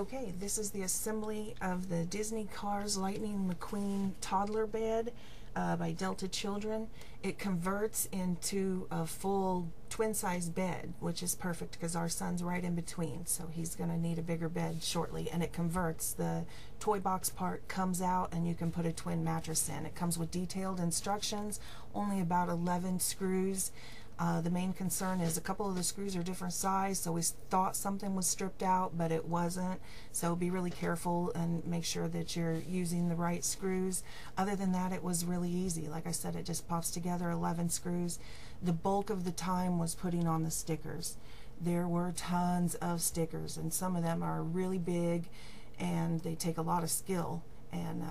Okay, this is the assembly of the Disney Cars Lightning McQueen toddler bed by Delta Children. It converts into a full twin-size bed, which is perfect because our son's right in between, so he's going to need a bigger bed shortly. And it converts. The toy box part comes out and you can put a twin mattress in. It comes with detailed instructions, only about 11 screws. The main concern is a couple of the screws are different size, so we thought something was stripped out, but it wasn't. So be really careful and make sure that you're using the right screws. Other than that, it was really easy. Like I said, it just pops together, 11 screws. The bulk of the time was putting on the stickers. There were tons of stickers, and some of them are really big, and they take a lot of skill. And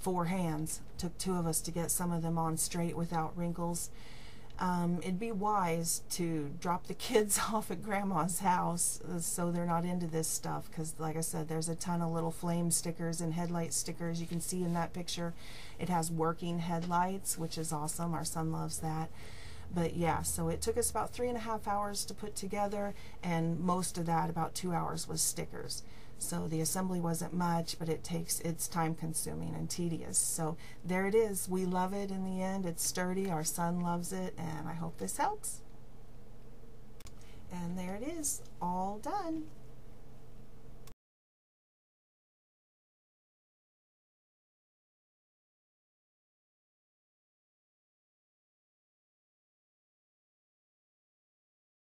four hands. It took two of us to get some of them on straight without wrinkles. It'd be wise to drop the kids off at Grandma's house so they're not into this stuff, because like I said, there's a ton of little flame stickers and headlight stickers. You can see in that picture it has working headlights, which is awesome. Our son loves that. But yeah, so it took us about 3.5 hours to put together, and most of that, about 2 hours, was stickers. So the assembly wasn't much, but it's time consuming and tedious. So there it is. We love it in the end. It's sturdy. Our son loves it, and I hope this helps. And there it is, all done.